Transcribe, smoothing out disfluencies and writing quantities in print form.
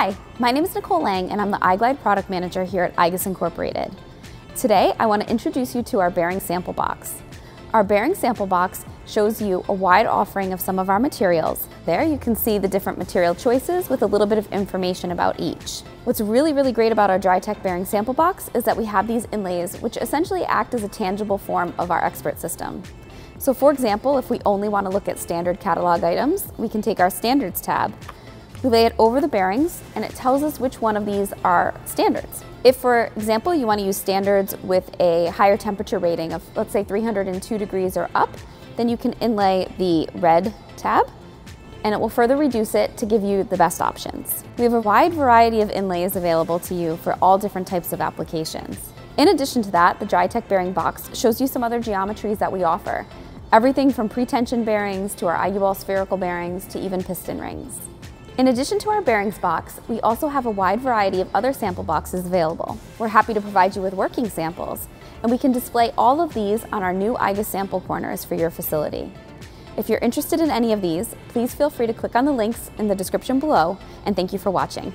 Hi, my name is Nicole Lang and I'm the iGlide product manager here at igus Incorporated. Today I want to introduce you to our bearing sample box. Our bearing sample box shows you a wide offering of some of our materials. There you can see the different material choices with a little bit of information about each. What's really great about our DryTech bearing sample box is that we have these inlays which essentially act as a tangible form of our expert system. So for example, if we only want to look at standard catalog items, we can take our standards tab, we lay it over the bearings, and it tells us which one of these are standards. If, for example, you want to use standards with a higher temperature rating of, let's say, 302 degrees or up, then you can inlay the red tab, and it will further reduce it to give you the best options. We have a wide variety of inlays available to you for all different types of applications. In addition to that, the DryTech bearing box shows you some other geometries that we offer. Everything from pre-tension bearings to our igubal spherical bearings to even piston rings. In addition to our bearings box, we also have a wide variety of other sample boxes available. We're happy to provide you with working samples, and we can display all of these on our new igus sample corners for your facility. If you're interested in any of these, please feel free to click on the links in the description below, and thank you for watching.